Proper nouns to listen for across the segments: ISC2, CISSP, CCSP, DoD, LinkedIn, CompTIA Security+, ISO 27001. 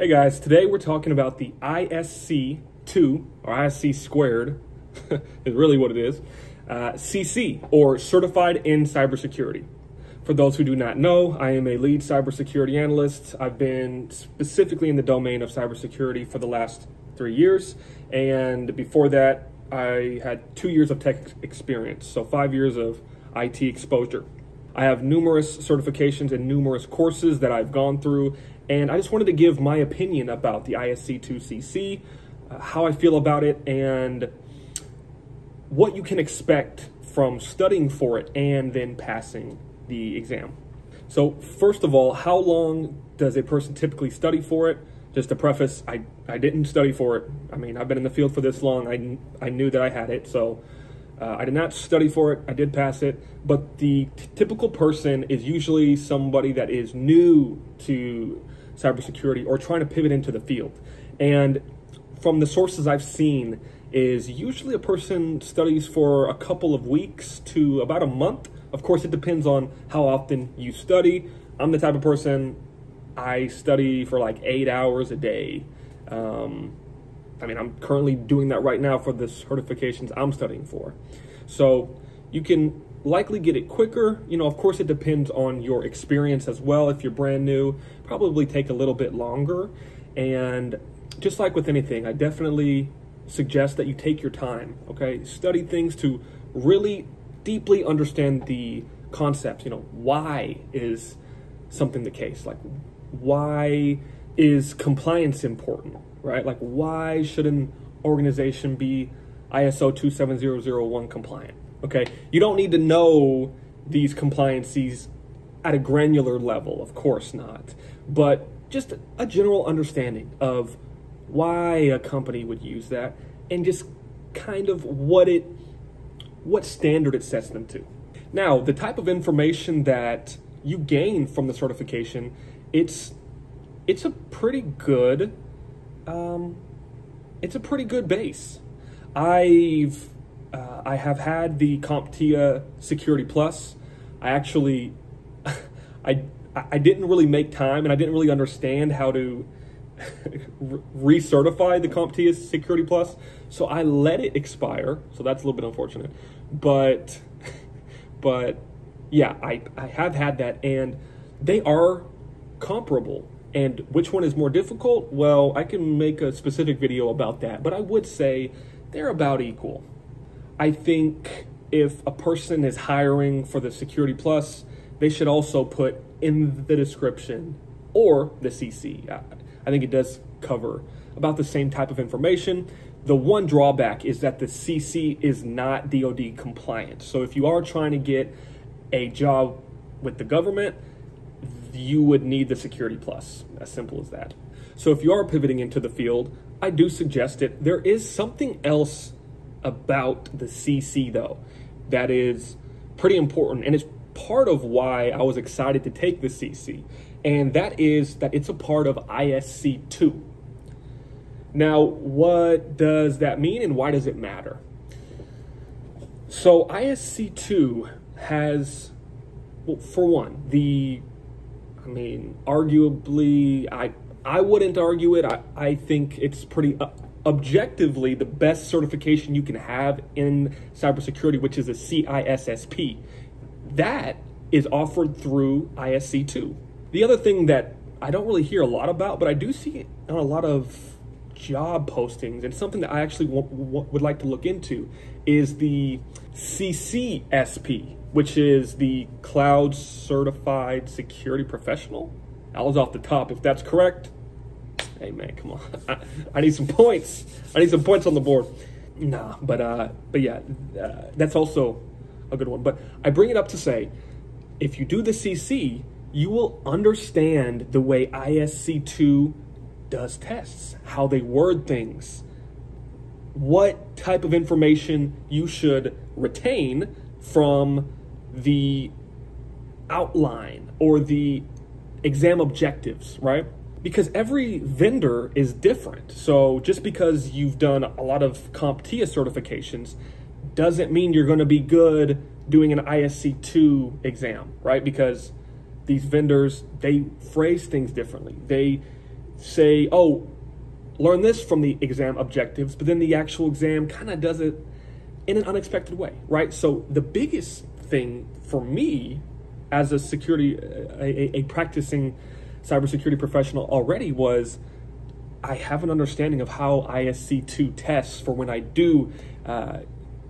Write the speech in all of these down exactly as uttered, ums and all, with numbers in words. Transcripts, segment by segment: Hey guys, today we're talking about the I S C two, or I S C squared, is really what it is, uh, C C, or Certified in Cybersecurity. For those who do not know, I am a lead cybersecurity analyst. I've been specifically in the domain of cybersecurity for the last three years, and before that, I had two years of tech experience, so five years of I T exposure. I have numerous certifications and numerous courses that I've gone through, and I just wanted to give my opinion about the I S C two C C, uh, how I feel about it, and what you can expect from studying for it and then passing the exam. So first of all, how long does a person typically study for it? Just to preface, I, I didn't study for it. I mean, I've been in the field for this long. I, I knew that I had it, so uh, I did not study for it. I did pass it. But the typical person is usually somebody that is new to cybersecurity or trying to pivot into the field. And from the sources I've seen is usually a person studies for a couple of weeks to about a month. Of course, it depends on how often you study. I'm the type of person, I study for like eight hours a day. Um, I mean, I'm currently doing that right now for the certifications I'm studying for. So you can likely get it quicker. You know, of course, it depends on your experience as well. If you're brand new, probably take a little bit longer. And just like with anything, I definitely suggest that you take your time, okay? Study things to really deeply understand the concepts. You know, why is something the case? Like, why is compliance important, right? Like, why should an organization be I S O two seven zero zero one compliant? Okay, you don't need to know these compliances at a granular level, of course not, but just a general understanding of why a company would use that and just kind of what it, what standard it sets them to. Now, the type of information that you gain from the certification, it's it's a pretty good um, it's a pretty good base. I've uh, I have had the CompTIA Security+. I actually I I didn't really make time and I didn't really understand how to recertify the CompTIA Security+, so I let it expire. So that's a little bit unfortunate, but but yeah, I I have had that, and they are comparable. And which one is more difficult? Well, I can make a specific video about that, but I would say they're about equal. I think if a person is hiring for the Security Plus, they should also put in the description or the C C. I, I think it does cover about the same type of information. The one drawback is that the C C is not D O D compliant. So if you are trying to get a job with the government, you would need the Security Plus, as simple as that. So if you are pivoting into the field, I do suggest it. There is something else about the C C though that is pretty important, and it's part of why I was excited to take the C C, and that is that it's a part of I S C two. Now, what does that mean and why does it matter? So I S C two has, well, for one, the, I mean, arguably, I I wouldn't argue it. I, I think it's pretty uh, objectively the best certification you can have in cybersecurity, which is a C I S S P. That is offered through I S C two. The other thing that I don't really hear a lot about, but I do see it on a lot of job postings, and something that I actually would like to look into, is the C C S P, which is the Cloud Certified Security Professional. I was off the top. If that's correct, hey man, come on. I, I need some points. I need some points on the board. Nah, but uh, but yeah, uh, that's also a good one. But I bring it up to say, if you do the C C, you will understand the way I S C two does tests, how they word things, what type of information you should retain from the outline or the exam objectives, right? Because every vendor is different. So just because you've done a lot of CompTIA certifications doesn't mean you're going to be good doing an I S C two exam, right? Because these vendors, they phrase things differently. They say, oh, learn this from the exam objectives, but then the actual exam kind of does it in an unexpected way, right? So the biggest thing for me as a security, a, a practicing cybersecurity professional already, was I have an understanding of how I S C two tests for when I do uh,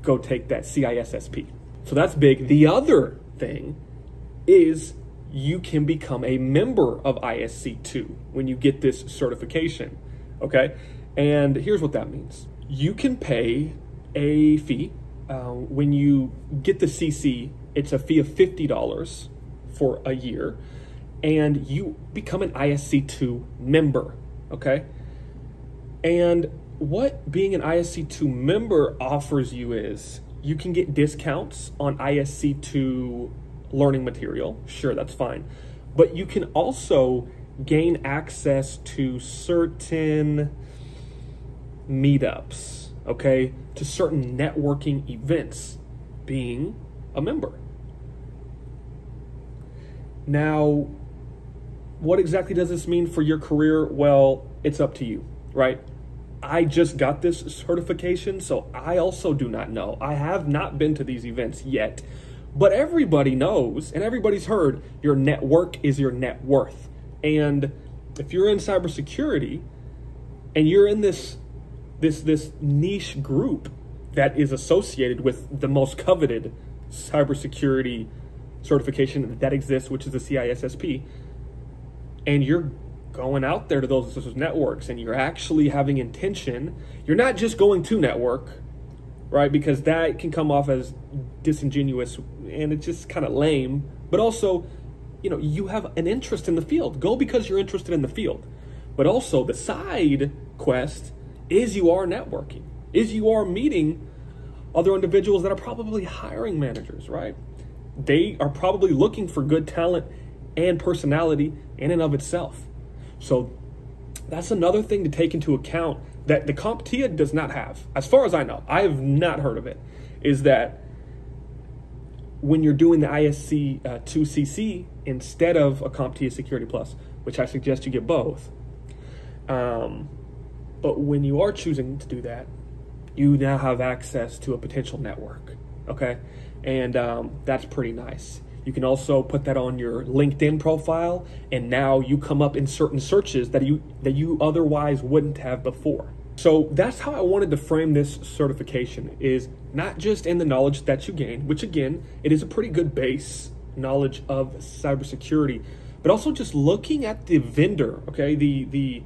go take that C I S S P. So that's big. The other thing is you can become a member of I S C two when you get this certification, okay? And here's what that means. You can pay a fee. Uh, when you get the C C, it's a fee of fifty dollars for a year, and you become an I S C two member, okay? And what being an I S C two member offers you is you can get discounts on I S C two learning material. Sure, that's fine. But you can also gain access to certain meetups, okay? To certain networking events, being a member. Now, what exactly does this mean for your career? Well, it's up to you, right? I just got this certification, so I also do not know. I have not been to these events yet, but everybody knows and everybody's heard your network is your net worth. And if you're in cybersecurity and you're in this, this, this niche group that is associated with the most coveted cybersecurity certification that exists, which is the C I S S P, and you're going out there to those, those networks and you're actually having intention, you're not just going to network, right? Because that can come off as disingenuous and it's just kind of lame, but also, you know, you have an interest in the field. Go because you're interested in the field. But also the side quest is you are networking, is you are meeting other individuals that are probably hiring managers, right? They are probably looking for good talent and personality in and of itself. So that's another thing to take into account that the CompTIA does not have. As far as I know, I have not heard of it, is that when you're doing the I S C two uh, C C instead of a CompTIA Security Plus, which I suggest you get both, um, but when you are choosing to do that, you now have access to a potential network, okay? And um, that's pretty nice. You can also put that on your LinkedIn profile, and now you come up in certain searches that you that you otherwise wouldn't have before. So that's how I wanted to frame this certification, is not just in the knowledge that you gain, which again, it is a pretty good base knowledge of cybersecurity, but also just looking at the vendor, okay, the, the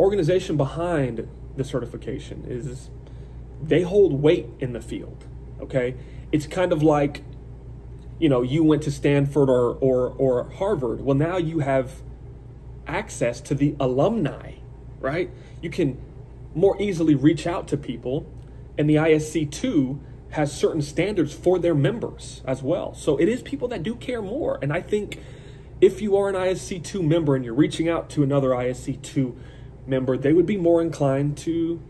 organization behind the certification, is they hold weight in the field, okay? It's kind of like, you know, you went to Stanford or, or, or Harvard. Well, now you have access to the alumni, right? You can more easily reach out to people. And the I S C two has certain standards for their members as well. So it is people that do care more. And I think if you are an I S C two member and you're reaching out to another I S C two member, they would be more inclined to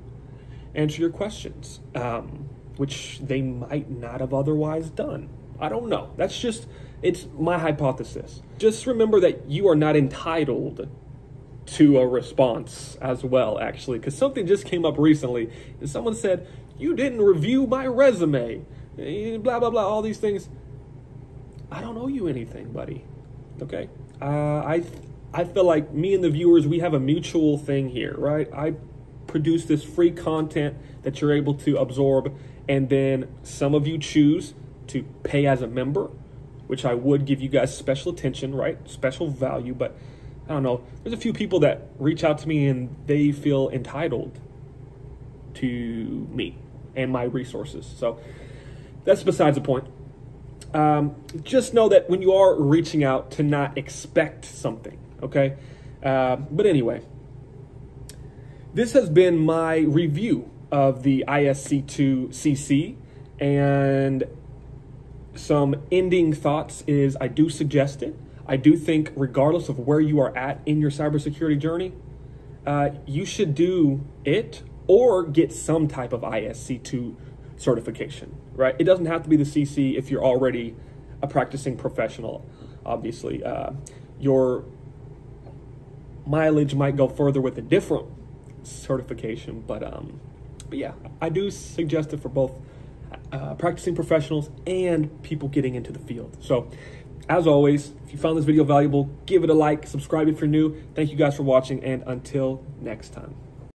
answer your questions, um, which they might not have otherwise done. I don't know. That's just, it's my hypothesis. Just remember that you are not entitled to a response as well, actually, because something just came up recently and someone said, you didn't review my resume, blah, blah, blah, all these things. I don't owe you anything, buddy. Okay. Uh, I, I feel like me and the viewers, we have a mutual thing here, right? I produce this free content that you're able to absorb. And then some of you choose to pay as a member, which I would give you guys special attention, right? Special value, but I don't know. There's a few people that reach out to me and they feel entitled to me and my resources. So that's besides the point. Um, just know that when you are reaching out, to not expect something, okay? Uh, but anyway, this has been my review of the I S C two C C, and some ending thoughts is I do suggest it. I do think regardless of where you are at in your cybersecurity journey, uh, you should do it or get some type of I S C two certification, right? It doesn't have to be the C C if you're already a practicing professional, obviously. Uh, your mileage might go further with a different certification, but um, but yeah, I do suggest it for both uh, practicing professionals and people getting into the field. So as always, if you found this video valuable, give it a like, subscribe if you're new. Thank you guys for watching, and until next time.